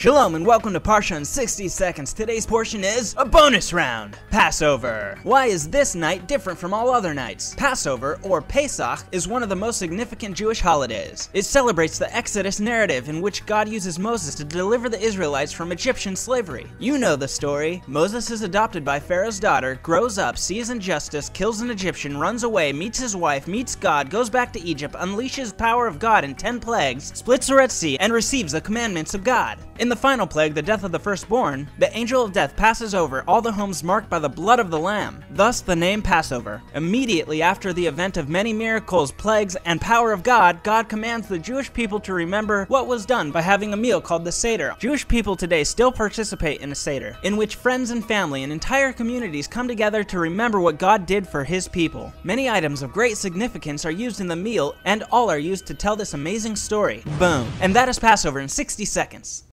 Shalom and welcome to Parsha in 60 Seconds. Today's portion is a bonus round, Passover. Why is this night different from all other nights? Passover, or Pesach, is one of the most significant Jewish holidays. It celebrates the Exodus narrative in which God uses Moses to deliver the Israelites from Egyptian slavery. You know the story. Moses is adopted by Pharaoh's daughter, grows up, sees injustice, kills an Egyptian, runs away, meets his wife, meets God, goes back to Egypt, unleashes the power of God in 10 plagues, splits the Red Sea, and receives the commandments of God. In the final plague, the death of the firstborn, the angel of death passes over all the homes marked by the blood of the Lamb, thus the name Passover. Immediately after the event of many miracles, plagues, and power of God, God commands the Jewish people to remember what was done by having a meal called the Seder. Jewish people today still participate in a Seder, in which friends and family and entire communities come together to remember what God did for His people. Many items of great significance are used in the meal, and all are used to tell this amazing story. Boom. And that is Passover in 60 seconds.